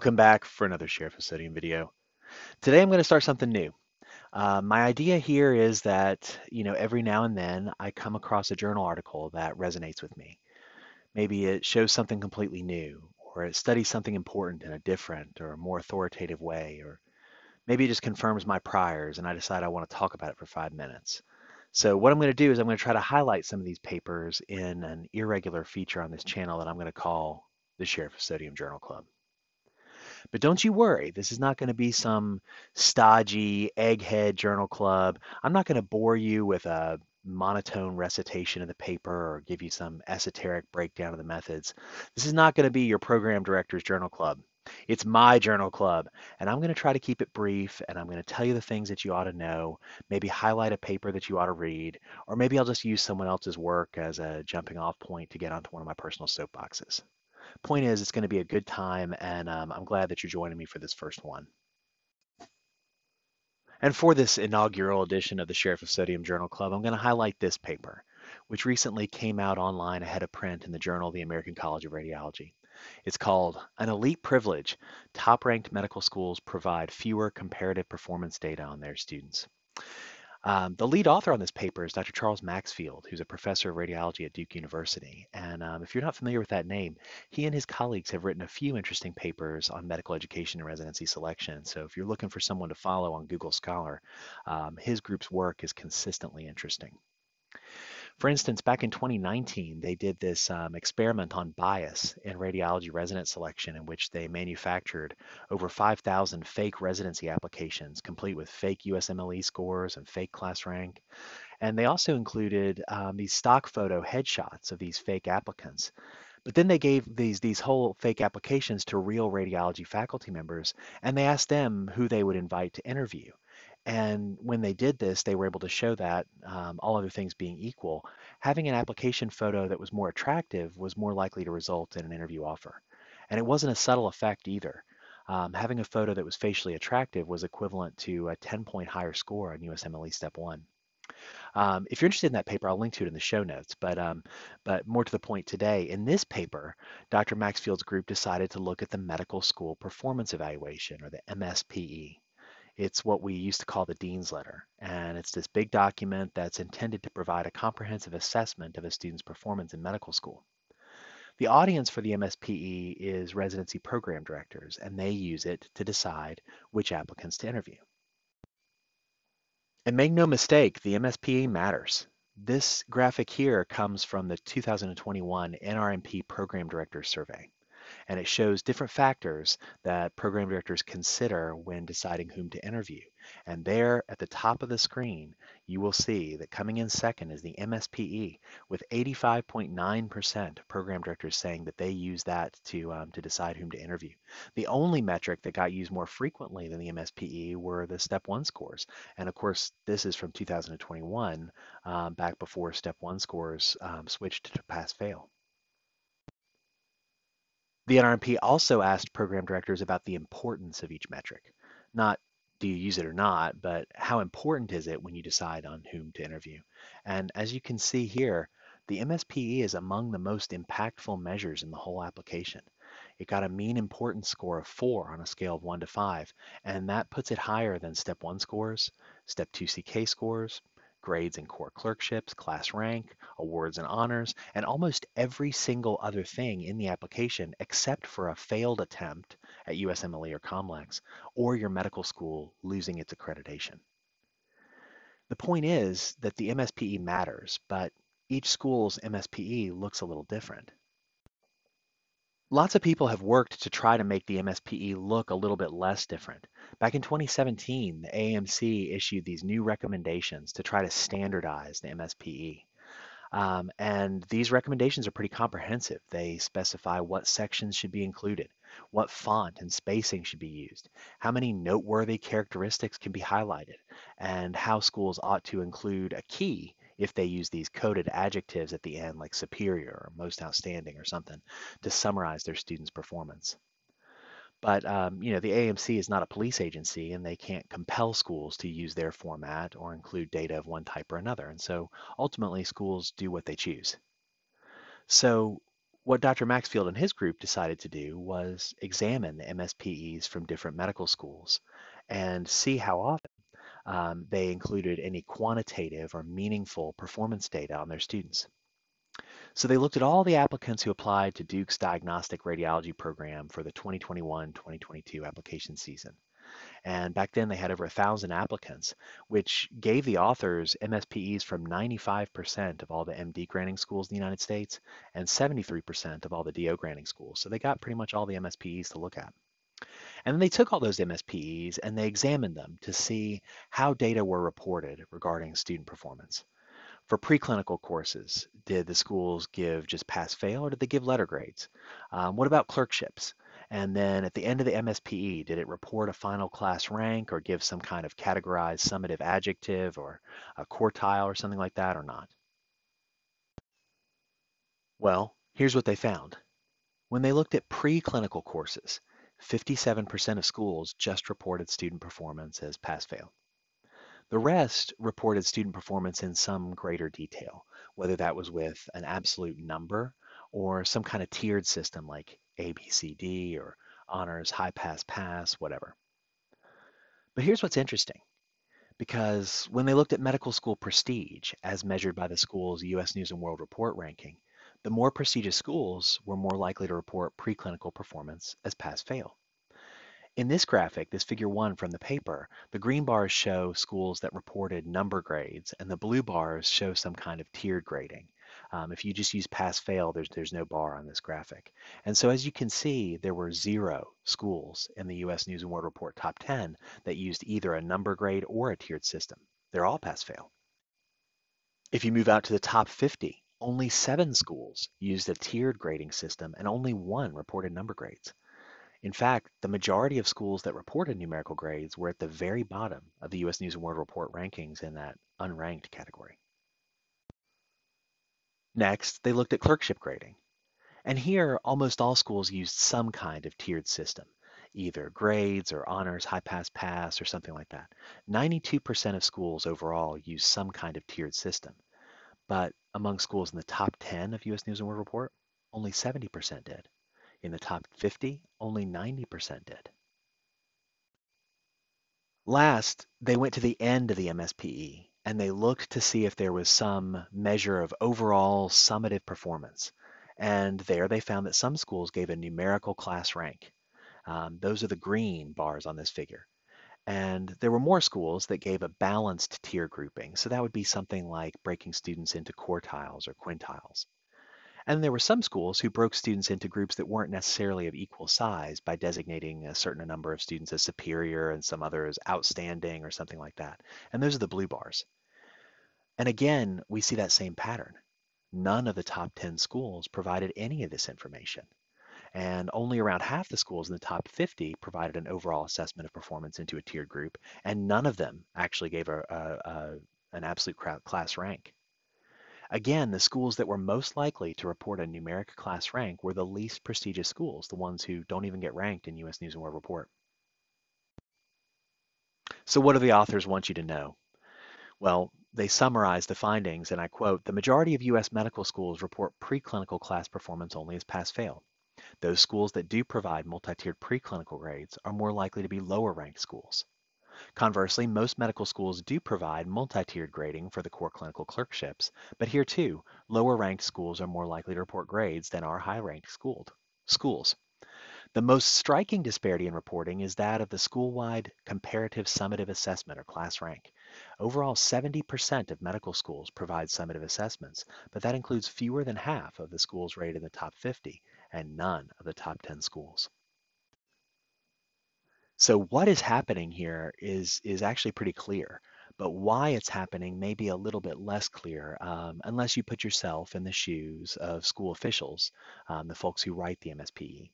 Welcome back for another Sheriff of Sodium video. Today I'm going to start something new. My idea here is that, every now and then I come across a journal article that resonates with me. Maybe it shows something completely new, or it studies something important in a different or more authoritative way, or maybe it just confirms my priors and I decide I want to talk about it for 5 minutes. So what I'm going to do is I'm going to try to highlight some of these papers in an irregular feature on this channel that I'm going to call the Sheriff of Sodium Journal Club. But don't you worry, this is not going to be some stodgy, egghead journal club. I'm not going to bore you with a monotone recitation of the paper or give you some esoteric breakdown of the methods. This is not going to be your program director's journal club. It's my journal club, and I'm going to try to keep it brief, and I'm going to tell you the things that you ought to know, maybe highlight a paper that you ought to read, or maybe I'll just use someone else's work as a jumping off point to get onto one of my personal soapboxes. Point is, it's going to be a good time, and I'm glad that you're joining me for this first one. And for this inaugural edition of the Sheriff of Sodium Journal Club, I'm going to highlight this paper, which recently came out online ahead of print in the journal The American College of Radiology. It's called An Elite Privilege: Top-Ranked Medical Schools Provide Fewer Comparative Performance Data on Their Students. The lead author on this paper is Dr. Charles Maxfield, who's a professor of radiology at Duke University. And if you're not familiar with that name, he and his colleagues have written a few interesting papers on medical education and residency selection. So if you're looking for someone to follow on Google Scholar, his group's work is consistently interesting. For instance, back in 2019, they did this experiment on bias in radiology resident selection in which they manufactured over 5,000 fake residency applications, complete with fake USMLE scores and fake class rank. And they also included these stock photo headshots of these fake applicants. But then they gave these whole fake applications to real radiology faculty members, and they asked them who they would invite to interview. And when they did this, they were able to show that, all other things being equal, having an application photo that was more attractive was more likely to result in an interview offer. And it wasn't a subtle effect either. Having a photo that was facially attractive was equivalent to a 10-point higher score on USMLE Step 1. If you're interested in that paper, I'll link to it in the show notes, but more to the point today, in this paper, Dr. Maxfield's group decided to look at the Medical School Performance Evaluation, or the MSPE. It's what we used to call the Dean's Letter, and it's this big document that's intended to provide a comprehensive assessment of a student's performance in medical school. The audience for the MSPE is residency program directors, and they use it to decide which applicants to interview. And make no mistake, the MSPE matters. This graphic here comes from the 2021 NRMP Program Directors Survey. And it shows different factors that program directors consider when deciding whom to interview. And there at the top of the screen, you will see that coming in second is the MSPE, with 85.9% of program directors saying that they use that to decide whom to interview. The only metric that got used more frequently than the MSPE were the Step 1 scores. And of course, this is from 2021, back before Step 1 scores switched to pass-fail. The NRMP also asked program directors about the importance of each metric. Not do you use it or not, but how important is it when you decide on whom to interview? And as you can see here, the MSPE is among the most impactful measures in the whole application. It got a mean importance score of 4 on a scale of 1 to 5, and that puts it higher than Step 1 scores, Step 2 CK scores, grades and core clerkships, class rank, awards and honors, and almost every single other thing in the application except for a failed attempt at USMLE or COMLEX, or your medical school losing its accreditation. The point is that the MSPE matters, but each school's MSPE looks a little different. Lots of people have worked to try to make the MSPE look a little bit less different. Back in 2017, the AAMC issued these new recommendations to try to standardize the MSPE. And these recommendations are pretty comprehensive. They specify what sections should be included, what font and spacing should be used, how many noteworthy characteristics can be highlighted, and how schools ought to include a key if they use these coded adjectives at the end, like superior or most outstanding or something, to summarize their students' performance. But the AAMC is not a police agency, and they can't compel schools to use their format or include data of one type or another. And so ultimately, schools do what they choose. So What Dr. Maxfield and his group decided to do was examine MSPEs from different medical schools and see how often they included any quantitative or meaningful performance data on their students. So they looked at all the applicants who applied to Duke's diagnostic radiology program for the 2021-2022 application season. And back then they had over 1,000 applicants, which gave the authors MSPEs from 95% of all the MD granting schools in the United States and 73% of all the DO granting schools. So they got pretty much all the MSPEs to look at. And then they took all those MSPEs and they examined them to see how data were reported regarding student performance. For preclinical courses, did the schools give just pass-fail or did they give letter grades? What about clerkships? And then at the end of the MSPE, did it report a final class rank or give some kind of categorized summative adjective or a quartile or something like that or not? Well, here's what they found. When they looked at preclinical courses, 57% of schools just reported student performance as pass-fail. The rest reported student performance in some greater detail, whether that was with an absolute number or some kind of tiered system like ABCD or honors, high pass, whatever. But here's what's interesting, because when they looked at medical school prestige as measured by the school's US News and World Report ranking, the more prestigious schools were more likely to report preclinical performance as pass-fail. In this graphic, this figure 1 from the paper, the green bars show schools that reported number grades and the blue bars show some kind of tiered grading. If you just use pass-fail, there's no bar on this graphic. And so as you can see, there were 0 schools in the US News and World Report top 10 that used either a number grade or a tiered system. They're all pass-fail. If you move out to the top 50, only 7 schools used a tiered grading system and only 1 reported number grades. In fact, the majority of schools that reported numerical grades were at the very bottom of the US News and World Report rankings in that unranked category. Next, they looked at clerkship grading. And here, almost all schools used some kind of tiered system, either grades or honors, high pass, or something like that. 92% of schools overall used some kind of tiered system. But among schools in the top 10 of US News and World Report, only 70% did. In the top 50, only 90% did. Last, they went to the end of the MSPE. And they looked to see if there was some measure of overall summative performance. And there they found that some schools gave a numerical class rank. Those are the green bars on this figure. And there were more schools that gave a balanced tier grouping. So that would be something like breaking students into quartiles or quintiles. And there were some schools who broke students into groups that weren't necessarily of equal size by designating a certain number of students as superior and some others outstanding or something like that. And those are the blue bars. And again, we see that same pattern. None of the top 10 schools provided any of this information. And only around half the schools in the top 50 provided an overall assessment of performance into a tiered group. And none of them actually gave an absolute class rank. Again, the schools that were most likely to report a numeric class rank were the least prestigious schools, the ones who don't even get ranked in US News and World Report. So what do the authors want you to know? Well, they summarize the findings, and I quote, "The majority of US medical schools report preclinical class performance only as pass-fail. Those schools that do provide multi-tiered preclinical grades are more likely to be lower-ranked schools. Conversely, most medical schools do provide multi-tiered grading for the core clinical clerkships, but here too, lower-ranked schools are more likely to report grades than are high-ranked schools. The most striking disparity in reporting is that of the school-wide comparative summative assessment or class rank. Overall, 70% of medical schools provide summative assessments, but that includes fewer than half of the schools rated in the top 50 and none of the top 10 schools." So what is happening here is actually pretty clear, but why it's happening may be a little bit less clear unless you put yourself in the shoes of school officials, the folks who write the MSPE.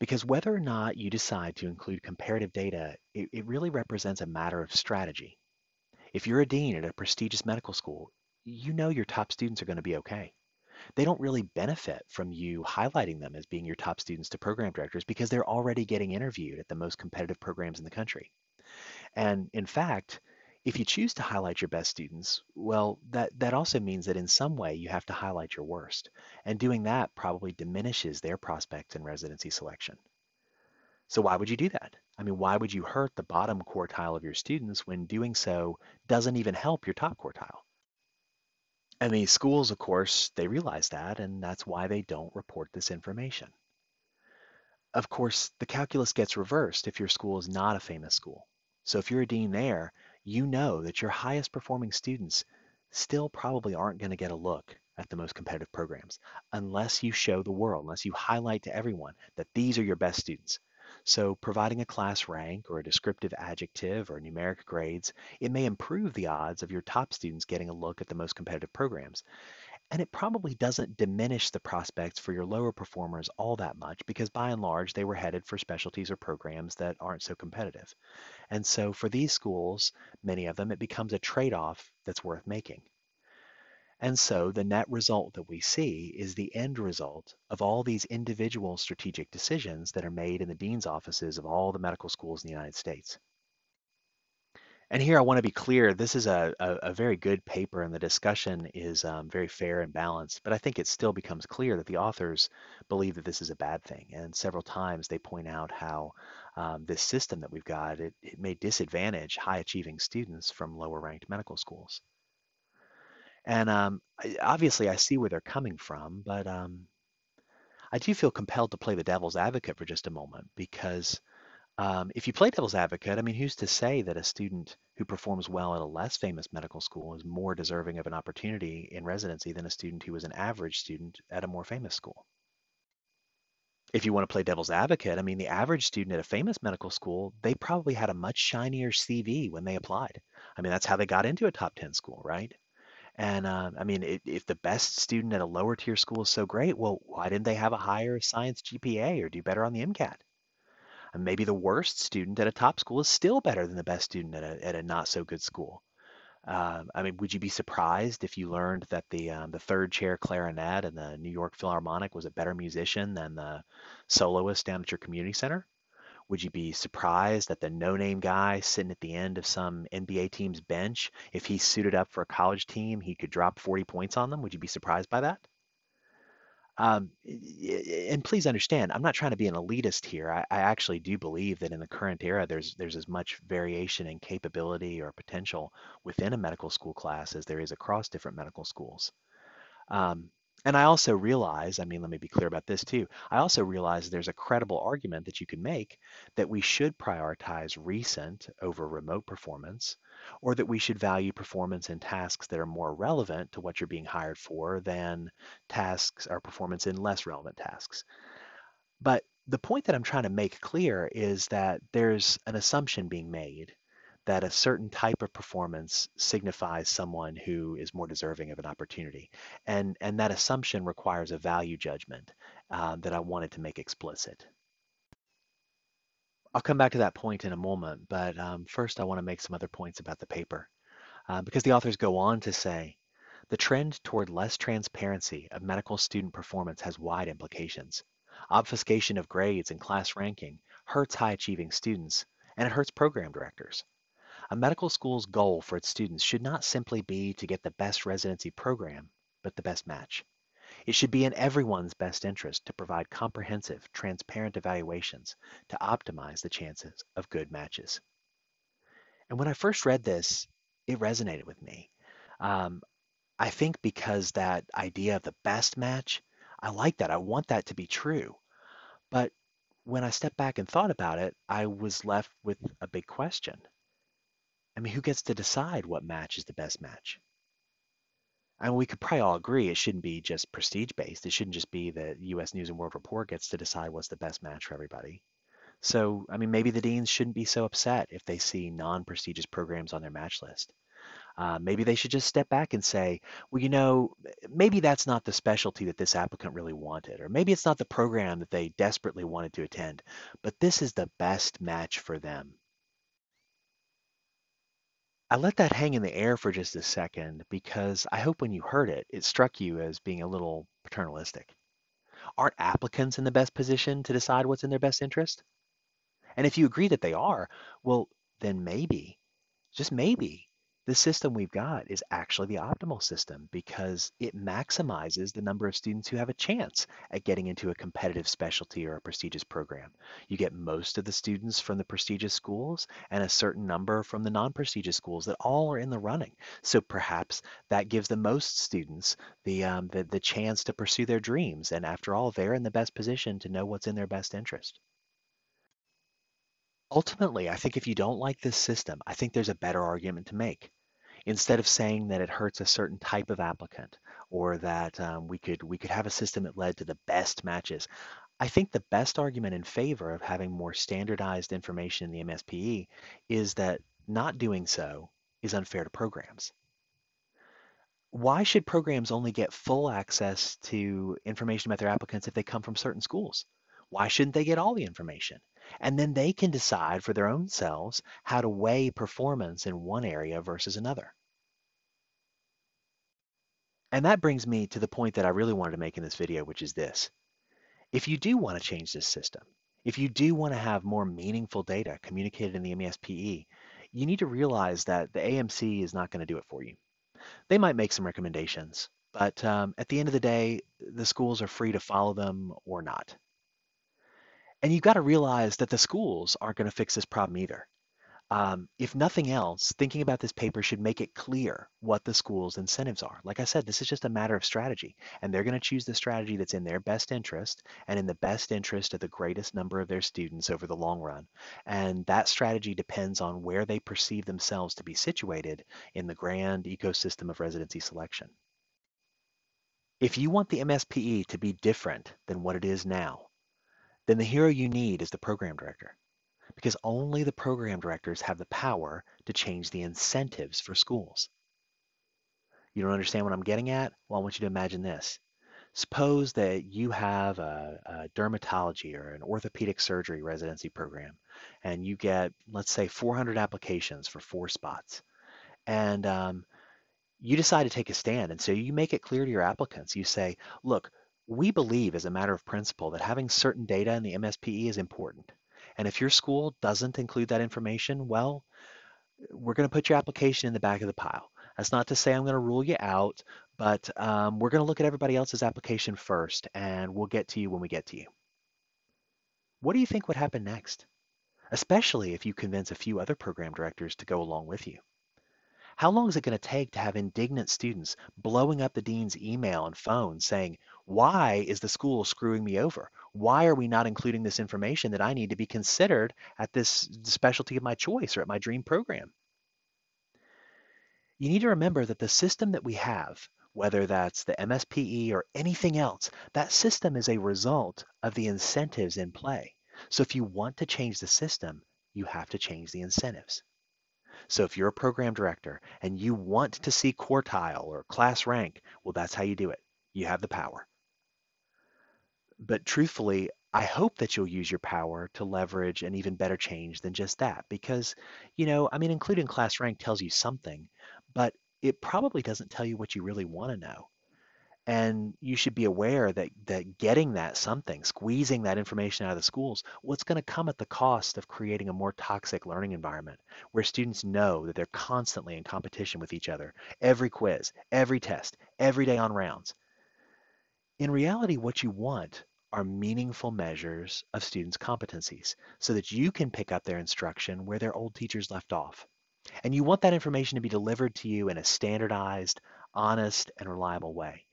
Because whether or not you decide to include comparative data, it really represents a matter of strategy. If you're a dean at a prestigious medical school, you know your top students are going to be okay. They don't really benefit from you highlighting them as being your top students to program directors because they're already getting interviewed at the most competitive programs in the country. And in fact, If you choose to highlight your best students, well, that also means that in some way you have to highlight your worst, and doing that probably diminishes their prospects in residency selection. So why would you do that? I mean, why would you hurt the bottom quartile of your students when doing so doesn't even help your top quartile? And these schools, of course, they realize that, and that's why they don't report this information. Of course, the calculus gets reversed if your school is not a famous school. So if you're a dean there, you know that your highest performing students still probably aren't going to get a look at the most competitive programs unless you show the world, unless you highlight to everyone that these are your best students. So providing a class rank or a descriptive adjective or numeric grades, it may improve the odds of your top students getting a look at the most competitive programs. And it probably doesn't diminish the prospects for your lower performers all that much because by and large, they were headed for specialties or programs that aren't so competitive. And so for these schools, many of them, it becomes a trade-off that's worth making. And so the net result that we see is the end result of all these individual strategic decisions that are made in the dean's offices of all the medical schools in the United States. And here I want to be clear, this is a very good paper and the discussion is very fair and balanced, but I think it still becomes clear that the authors believe that this is a bad thing. And several times they point out how this system that we've got, it may disadvantage high achieving students from lower ranked medical schools. And obviously I see where they're coming from, but I do feel compelled to play the devil's advocate for just a moment because if you play devil's advocate, I mean, who's to say that a student who performs well at a less famous medical school is more deserving of an opportunity in residency than a student who is an average student at a more famous school? If you want to play devil's advocate, I mean, the average student at a famous medical school, they probably had a much shinier CV when they applied. I mean, that's how they got into a top 10 school, right? And I mean, if the best student at a lower tier school is so great, well, why didn't they have a higher science GPA or do better on the MCAT? And maybe the worst student at a top school is still better than the best student at a not so good school. I mean, would you be surprised if you learned that the third chair clarinet in the New York Philharmonic was a better musician than the soloist down at your community center? Would you be surprised that the no-name guy sitting at the end of some NBA team's bench, if he suited up for a college team, he could drop 40 points on them? Would you be surprised by that? And please understand, I'm not trying to be an elitist here. I actually do believe that in the current era, there's as much variation in capability or potential within a medical school class as there is across different medical schools. And I also realize, I mean, let me be clear about this too. I also realize there's a credible argument that you can make that we should prioritize recent over remote performance, or that we should value performance in tasks that are more relevant to what you're being hired for than tasks or performance in less relevant tasks. But the point that I'm trying to make clear is that there's an assumption being made that a certain type of performance signifies someone who is more deserving of an opportunity. And that assumption requires a value judgment that I wanted to make explicit. I'll come back to that point in a moment, but first I want to make some other points about the paper because the authors go on to say, the trend toward less transparency of medical student performance has wide implications. Obfuscation of grades and class ranking hurts high-achieving students and it hurts program directors. A medical school's goal for its students should not simply be to get the best residency program, but the best match. It should be in everyone's best interest to provide comprehensive, transparent evaluations to optimize the chances of good matches. And when I first read this, it resonated with me. I think because that idea of the best match, I like that. I want that to be true. But when I stepped back and thought about it, I was left with a big question. I mean, who gets to decide what match is the best match? I mean, we could probably all agree it shouldn't be just prestige-based. It shouldn't just be that US News and World Report gets to decide what's the best match for everybody. So, I mean, maybe the deans shouldn't be so upset if they see non-prestigious programs on their match list. Maybe they should just step back and say, well, you know, maybe that's not the specialty that this applicant really wanted, or maybe it's not the program that they desperately wanted to attend, but this is the best match for them. I let that hang in the air for just a second because I hope when you heard it, it struck you as being a little paternalistic. Aren't applicants in the best position to decide what's in their best interest? And if you agree that they are, well, then maybe, just maybe, The system we've got is actually the optimal system because it maximizes the number of students who have a chance at getting into a competitive specialty or a prestigious program. You get most of the students from the prestigious schools and a certain number from the non-prestigious schools that all are in the running. So perhaps that gives the most students the chance to pursue their dreams. And after all, they're in the best position to know what's in their best interest. Ultimately, I think if you don't like this system, I think there's a better argument to make. Instead of saying that it hurts a certain type of applicant or that we could have a system that led to the best matches, I think the best argument in favor of having more standardized information in the MSPE is that not doing so is unfair to programs. Why should programs only get full access to information about their applicants if they come from certain schools? Why shouldn't they get all the information? And then they can decide for their own selves how to weigh performance in one area versus another. And that brings me to the point that I really wanted to make in this video, which is this. If you do want to change this system, if you do want to have more meaningful data communicated in the MSPE, you need to realize that the AAMC is not going to do it for you. They might make some recommendations, but at the end of the day, the schools are free to follow them or not. And you've got to realize that the schools aren't going to fix this problem either. If nothing else, thinking about this paper should make it clear what the school's incentives are. Like I said, this is just a matter of strategy, and they're going to choose the strategy that's in their best interest and in the best interest of the greatest number of their students over the long run. And that strategy depends on where they perceive themselves to be situated in the grand ecosystem of residency selection. If you want the MSPE to be different than what it is now, then the hero you need is the program director, because only the program directors have the power to change the incentives for schools. You don't understand what I'm getting at? Well, I want you to imagine this. Suppose that you have a dermatology or an orthopedic surgery residency program, and you get, let's say, 400 applications for 4 spots. And you decide to take a stand, and so you make it clear to your applicants. You say, look, we believe as a matter of principle that having certain data in the MSPE is important. And if your school doesn't include that information, well, we're going to put your application in the back of the pile. That's not to say I'm going to rule you out, but we're going to look at everybody else's application first, and we'll get to you when we get to you. What do you think would happen next? Especially if you convince a few other program directors to go along with you. How long is it going to take to have indignant students blowing up the dean's email and phone saying, why is the school screwing me over? Why are we not including this information that I need to be considered at this specialty of my choice or at my dream program? You need to remember that the system that we have, whether that's the MSPE or anything else, that system is a result of the incentives in play. So if you want to change the system, you have to change the incentives. So if you're a program director and you want to see quartile or class rank, well, that's how you do it. You have the power. But truthfully, I hope that you'll use your power to leverage an even better change than just that, because, you know, I mean, including class rank tells you something, but it probably doesn't tell you what you really want to know. And you should be aware that getting that something, squeezing that information out of the schools, what's going to come at the cost of creating a more toxic learning environment where students know that they're constantly in competition with each other, every quiz, every test, every day on rounds. In reality, what you want are meaningful measures of students' competencies so that you can pick up their instruction where their old teachers left off. And you want that information to be delivered to you in a standardized, honest, and reliable way.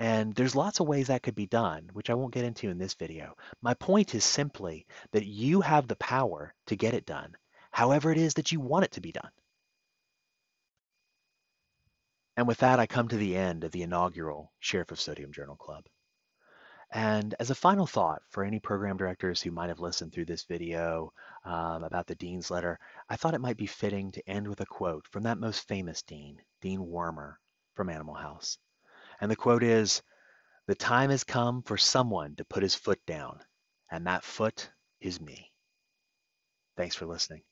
And there's lots of ways that could be done, which I won't get into in this video. My point is simply that you have the power to get it done, however it is that you want it to be done. And with that, I come to the end of the inaugural Sheriff of Sodium Journal Club. And as a final thought for any program directors who might have listened through this video about the dean's letter, I thought it might be fitting to end with a quote from that most famous dean, Dean Wormer from Animal House. And the quote is, "The time has come for someone to put his foot down, and that foot is me." Thanks for listening.